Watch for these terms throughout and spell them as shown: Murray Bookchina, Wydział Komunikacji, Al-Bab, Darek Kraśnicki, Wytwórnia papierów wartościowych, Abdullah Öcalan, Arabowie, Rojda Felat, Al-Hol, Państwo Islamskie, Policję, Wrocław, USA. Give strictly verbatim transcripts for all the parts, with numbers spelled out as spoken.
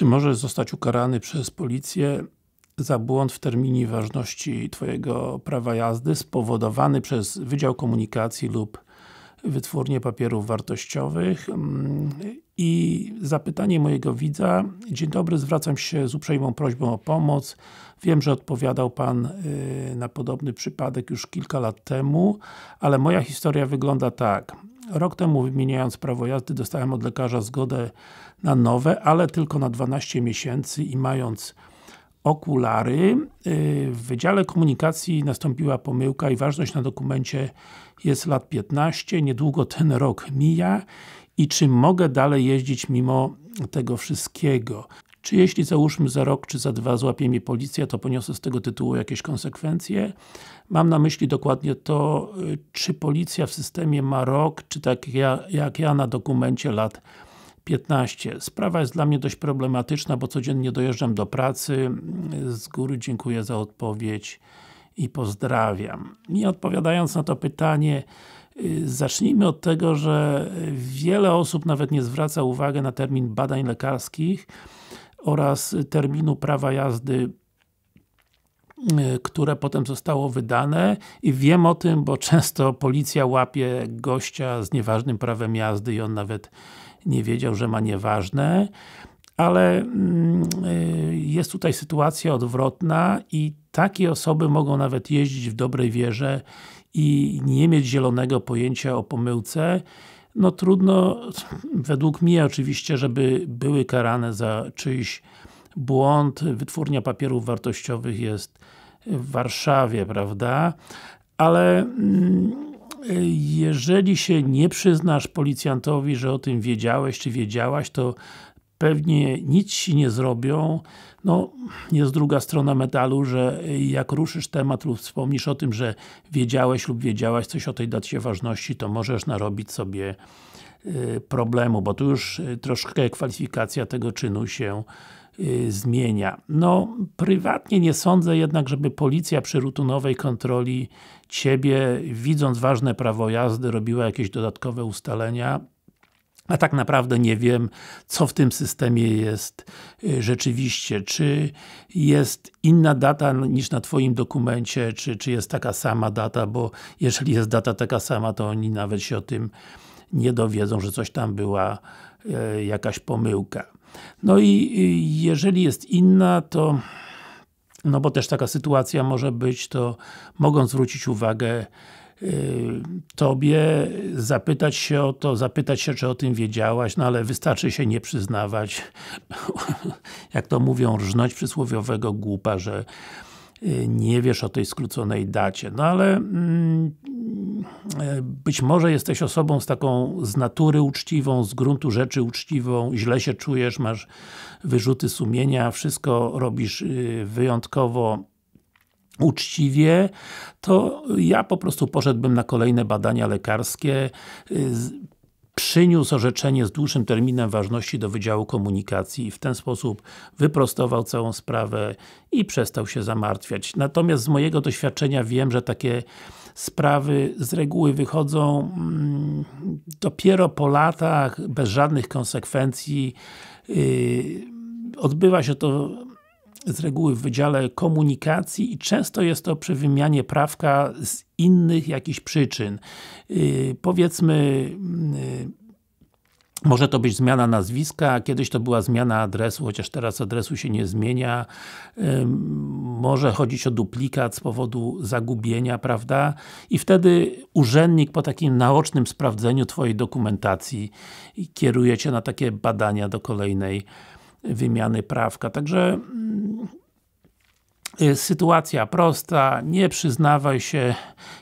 czy możesz zostać ukarany przez policję za błąd w terminie ważności Twojego prawa jazdy spowodowany przez Wydział Komunikacji lub Wytwórnię papierów wartościowych. I zapytanie mojego widza. Dzień dobry, zwracam się z uprzejmą prośbą o pomoc. Wiem, że odpowiadał Pan na podobny przypadek już kilka lat temu, ale moja historia wygląda tak. Rok temu, wymieniając prawo jazdy, dostałem od lekarza zgodę na nowe, ale tylko na dwanaście miesięcy i mając okulary. W Wydziale Komunikacji nastąpiła pomyłka i ważność na dokumencie jest lat piętnaście, niedługo ten rok mija i czy mogę dalej jeździć mimo tego wszystkiego? Czy jeśli załóżmy za rok czy za dwa złapie mnie policja, to poniosę z tego tytułu jakieś konsekwencje? Mam na myśli dokładnie to, czy policja w systemie ma rok, czy tak ja, jak ja na dokumencie lat piętnaście. Sprawa jest dla mnie dość problematyczna, bo codziennie dojeżdżam do pracy. Z góry dziękuję za odpowiedź i pozdrawiam. I odpowiadając na to pytanie, zacznijmy od tego, że wiele osób nawet nie zwraca uwagi na termin badań lekarskich oraz terminu prawa jazdy, które potem zostało wydane i wiem o tym, bo często policja łapie gościa z nieważnym prawem jazdy i on nawet nie wiedział, że ma nieważne, ale jest tutaj sytuacja odwrotna i takie osoby mogą nawet jeździć w dobrej wierze i nie mieć zielonego pojęcia o pomyłce. No trudno, według mnie oczywiście, żeby były karane za czyjś błąd. Wytwórnia papierów wartościowych jest w Warszawie, prawda? Ale jeżeli się nie przyznasz policjantowi, że o tym wiedziałeś, czy wiedziałaś, to pewnie nic ci nie zrobią. No, jest druga strona medalu, że jak ruszysz temat lub wspomnisz o tym, że wiedziałeś lub wiedziałaś coś o tej dacie ważności, to możesz narobić sobie problemu, bo tu już troszkę kwalifikacja tego czynu się zmienia. No, prywatnie nie sądzę jednak, żeby policja przy rutynowej kontroli Ciebie, widząc ważne prawo jazdy, robiła jakieś dodatkowe ustalenia. A tak naprawdę nie wiem, co w tym systemie jest rzeczywiście. Czy jest inna data niż na Twoim dokumencie, czy, czy jest taka sama data, bo jeżeli jest data taka sama, to oni nawet się o tym nie dowiedzą, że coś tam była e, jakaś pomyłka. No i e, jeżeli jest inna, to no bo też taka sytuacja może być, to mogą zwrócić uwagę e, Tobie, zapytać się o to, zapytać się, czy o tym wiedziałaś, no ale wystarczy się nie przyznawać, jak to mówią, rżnąć przysłowiowego głupa, że nie wiesz o tej skróconej dacie. No ale mm, być może jesteś osobą z taką z natury uczciwą, z gruntu rzeczy uczciwą, źle się czujesz, masz wyrzuty sumienia, wszystko robisz wyjątkowo uczciwie, to ja po prostu poszedłbym na kolejne badania lekarskie, przyniósł orzeczenie z dłuższym terminem ważności do Wydziału Komunikacji i w ten sposób wyprostował całą sprawę i przestał się zamartwiać. Natomiast z mojego doświadczenia wiem, że takie sprawy z reguły wychodzą mm, dopiero po latach, bez żadnych konsekwencji. Yy, odbywa się to z reguły w Wydziale Komunikacji i często jest to przy wymianie prawka z innych jakichś przyczyn. Yy, powiedzmy, yy, może to być zmiana nazwiska, kiedyś to była zmiana adresu, chociaż teraz adresu się nie zmienia. Yy, może chodzić o duplikat z powodu zagubienia, prawda? I wtedy urzędnik po takim naocznym sprawdzeniu Twojej dokumentacji kieruje Cię na takie badania do kolejnej wymiany prawka. Także yy, sytuacja prosta, nie przyznawaj się,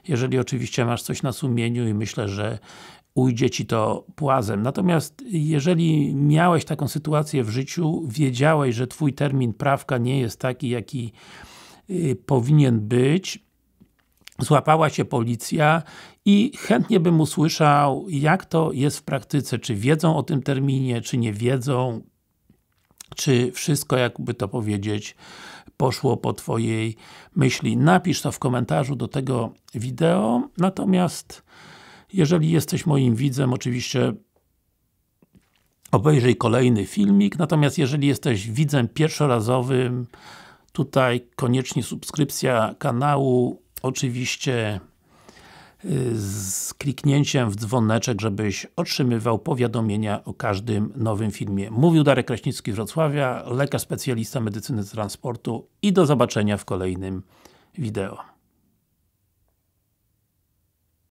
jeżeli oczywiście masz coś na sumieniu i myślę, że ujdzie Ci to płazem. Natomiast jeżeli miałeś taką sytuację w życiu, wiedziałeś, że Twój termin prawka nie jest taki, jaki yy, powinien być, złapała Cię policja i chętnie bym usłyszał, jak to jest w praktyce, czy wiedzą o tym terminie, czy nie wiedzą, czy wszystko, jakby to powiedzieć, poszło po Twojej myśli. Napisz to w komentarzu do tego wideo. Natomiast jeżeli jesteś moim widzem, oczywiście obejrzyj kolejny filmik, natomiast jeżeli jesteś widzem pierwszorazowym, tutaj koniecznie subskrypcja kanału, oczywiście z kliknięciem w dzwoneczek, żebyś otrzymywał powiadomienia o każdym nowym filmie. Mówił Darek Kraśnicki z Wrocławia, lekarz specjalista medycyny transportu i do zobaczenia w kolejnym wideo.